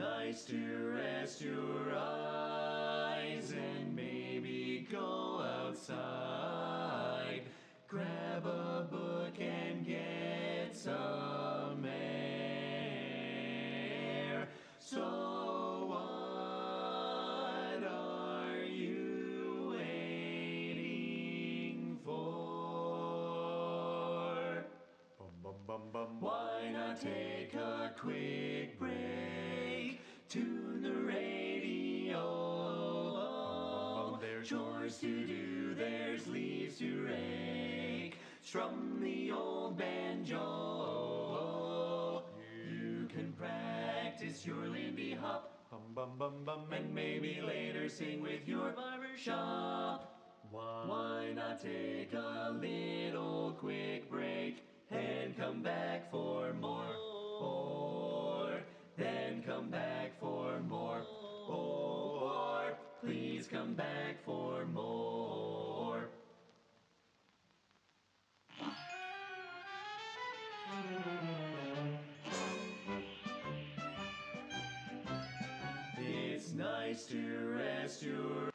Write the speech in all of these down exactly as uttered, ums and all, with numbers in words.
nice to rest your eyes and maybe go outside. Grab a book and get some air. So what are you waiting for? Bum, bum, bum, bum. Why not take a quick break? Tune the radio low. There's chores to do, there's leaves to rake. Strum the old banjo. You can practice your Lindy Hop, bum, bum, bum, bum, and maybe later sing with your barber shop. Why not take a little quick break? Then come back for more, or then come back for more, or please come back for more. It's nice to rest your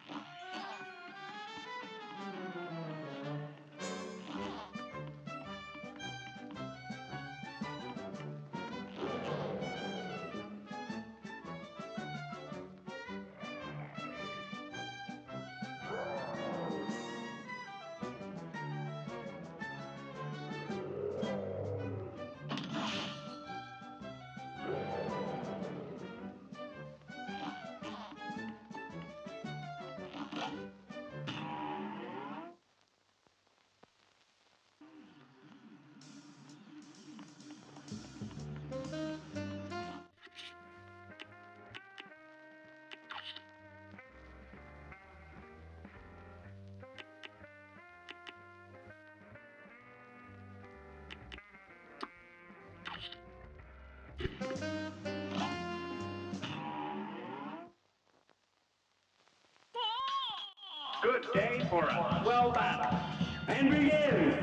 good day for us. Well battle. And begin!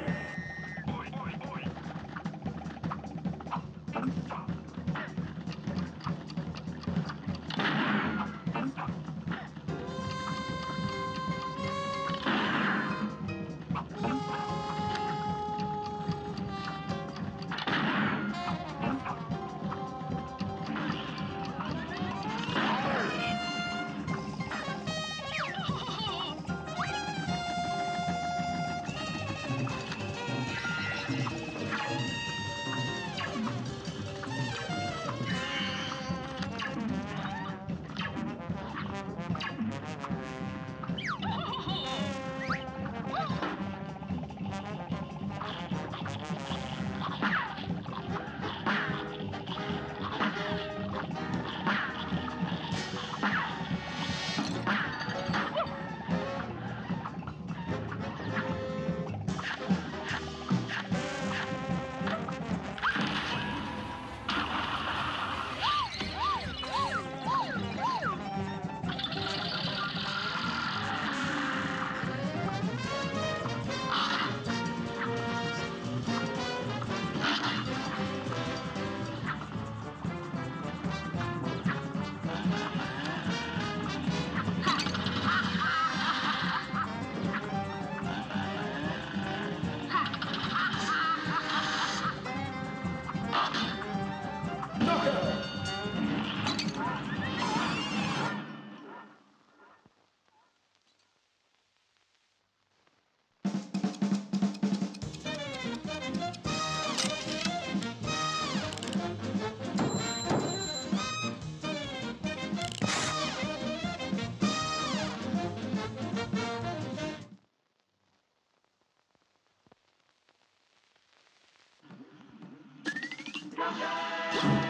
Yeah.